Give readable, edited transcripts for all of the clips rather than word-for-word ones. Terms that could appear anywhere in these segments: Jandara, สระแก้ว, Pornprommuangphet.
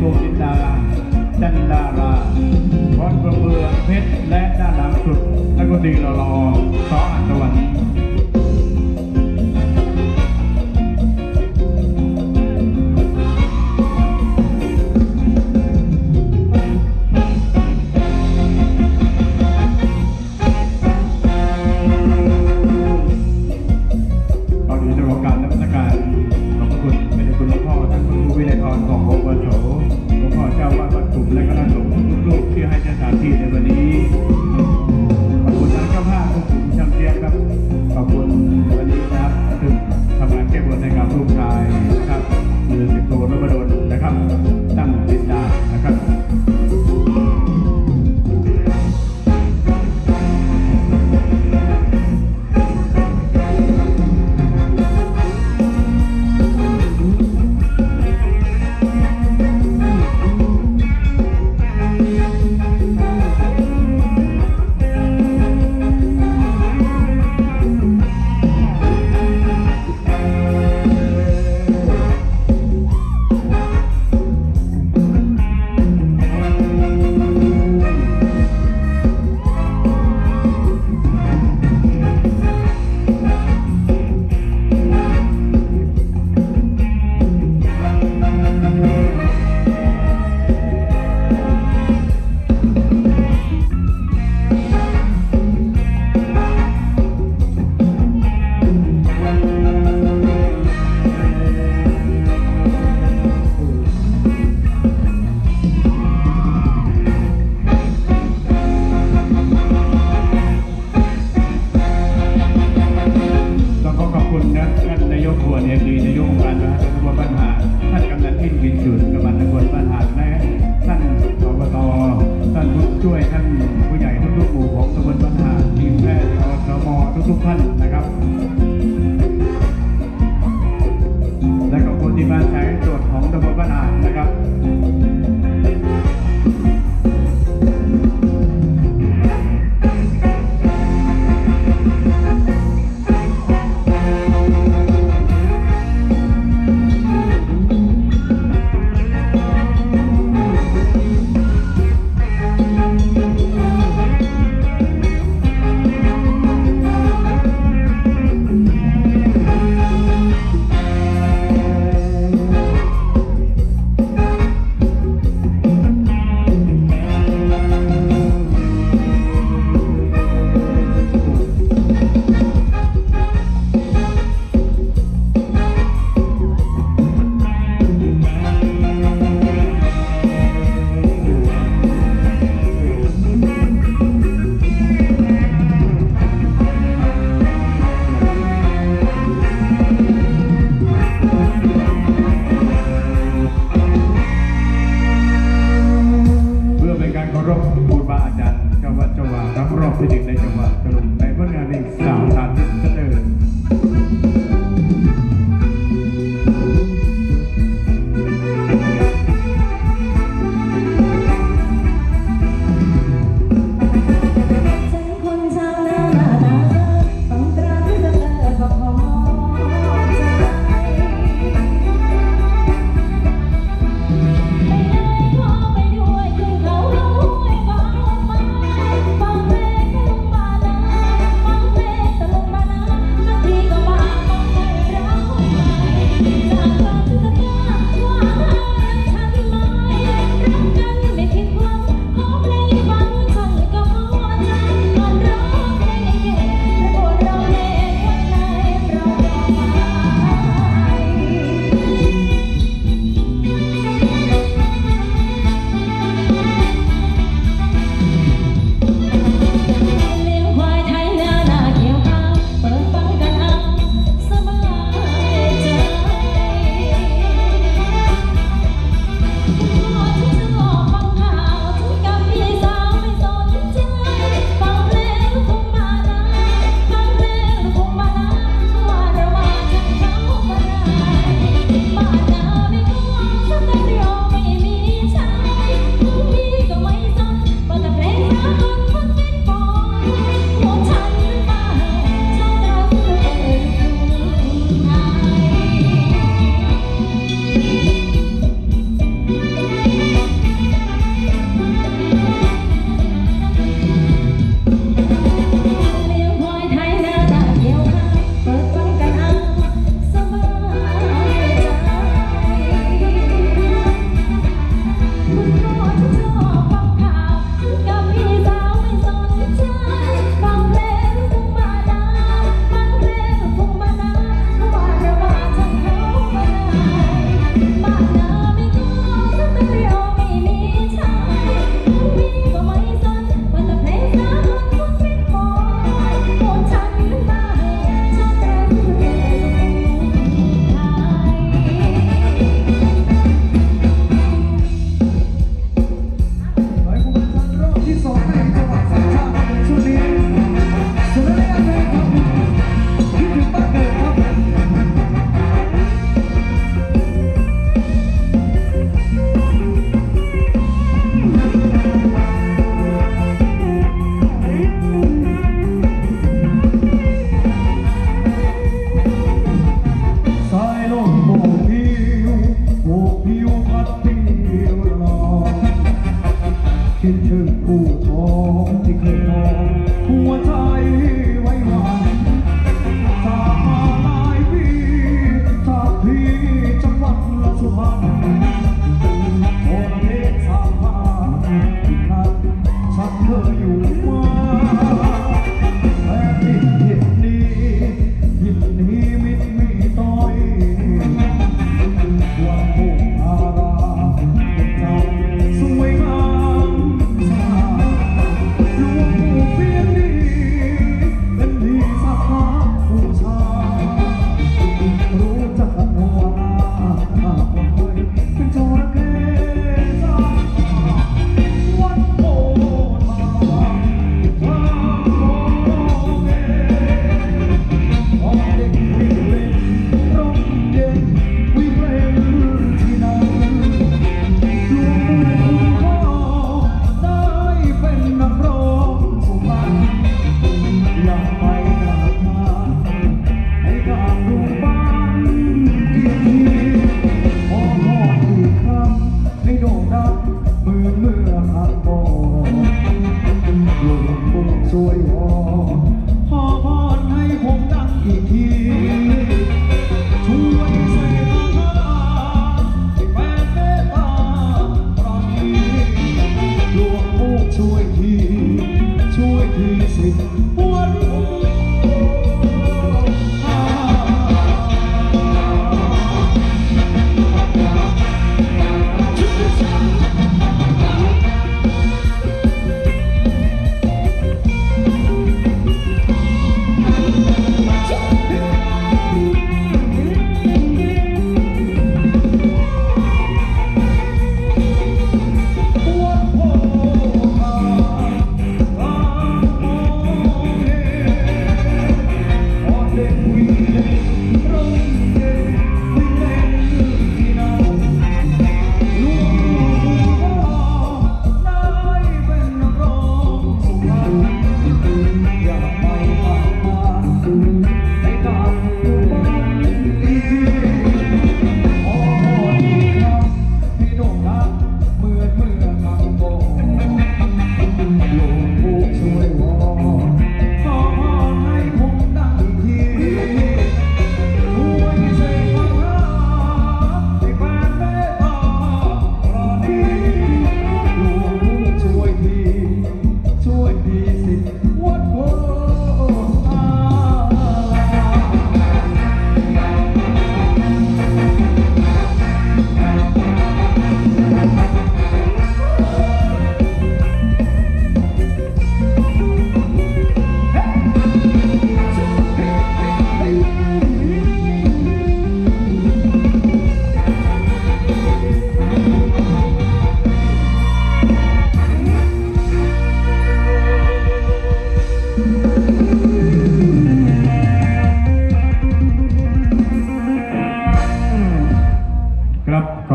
ดวงจินดาราจันดาราพรประเมืองเพชรและด้านหลังสุดนักดนตรีรอสออัศวรรณ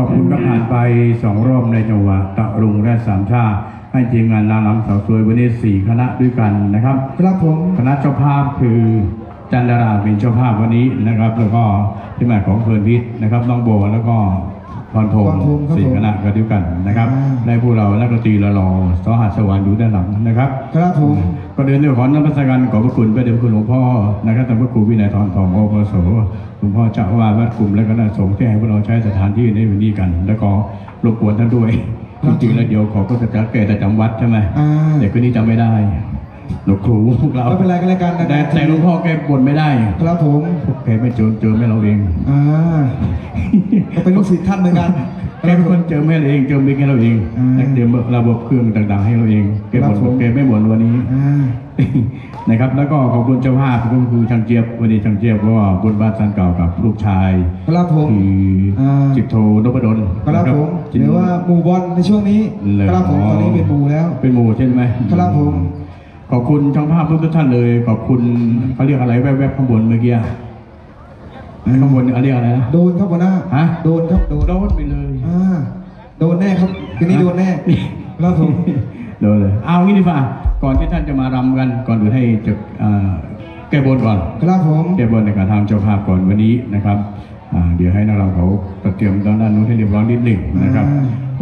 ขอบคุณก็ผ่านไป2รอบในจังหวะตะรุงและสามชาให้ทีมงานนางรำสาวสวยวันนี้4คณะด้วยกันนะครับครับผมคณะเจ้าภาพคือจันดาราเป็นเจ้าภาพวันนี้นะครับแล้วก็ที่มาของเพลินพิษนะครับน้องโบแล้วก็พรพงศ์4คณะกันด้วยกันนะครับในพวกเรานักดนตรีละลอสหัสสวรรค์อยู่ด้านหลังนะครับครับผมประเด็นเรื่องของน้ำพระสังฆขอบพระคุณพระเดชพระคุณหลวงพ่อนะครับท่านพระครูวินัยทองทองโอภโสหลวงพ่อเจ้าอาวาสวัดกลุ่มและคณะสงฆ์ที่ให้พวกเราใช้สถานที่ในวันนี้กันแล้วก็รบกวนท่านด้วยจริงๆแล้วเดี๋ยวขอก็จะจัดแก่แต่จำวัดใช่ไหมแต่คืนนี้จำไม่ได้หลวงครูพวกเราไม่เป็นไรกันแล้วกันแต่หลวงพ่อแกบ่นไม่ได้ครับผมแกไม่เจอแม่เราเองเป็นลูกศิษย์ท่านเหมือนกันแกเป็นคนเจอแม่เราเองเจอบิ๊กเราเองเจอระบบเครื่องต่างๆให้เราเองแกบ่นแกไม่บ่นวันนี้นะครับแล้วก็ขอบคุณเจ้าภาพก็คือช่างเจี๊ยบวันนี้ช่างเจี๊ยบก็บุญบ้านสันเก่ากับลูกชายครับผมจิตโทนพดลครับผมหรือว่าหมู่บอลในช่วงนี้ครับผมตอนนี้เป็นหมู่แล้วเป็นหมู่ใช่ไหมครับผมขอบคุณช่างภาพทุกท่านเลยขอบคุณเขาเรียกอะไรแวบๆข้างบนเมื่อกี้ข้างบนเขาเรียกอะไรนะโดนครับหัวหน้าฮะโดนครับโดนไปเลยโดนแน่ครับทีนี้โดนแน่แล้วผมโดนเลยเอางี้ดีกว่าก่อนที่ท่านจะมารำกันก่อนอื่นให้จะแก้บนก่อนครับผมแก้บนในการทำเจ้าภาพก่อนวันนี้นะครับเดี๋ยวให้นักเราเขาเตรียมด้านนู้นให้เรียบร้อยนิดหนึ่งนะครับ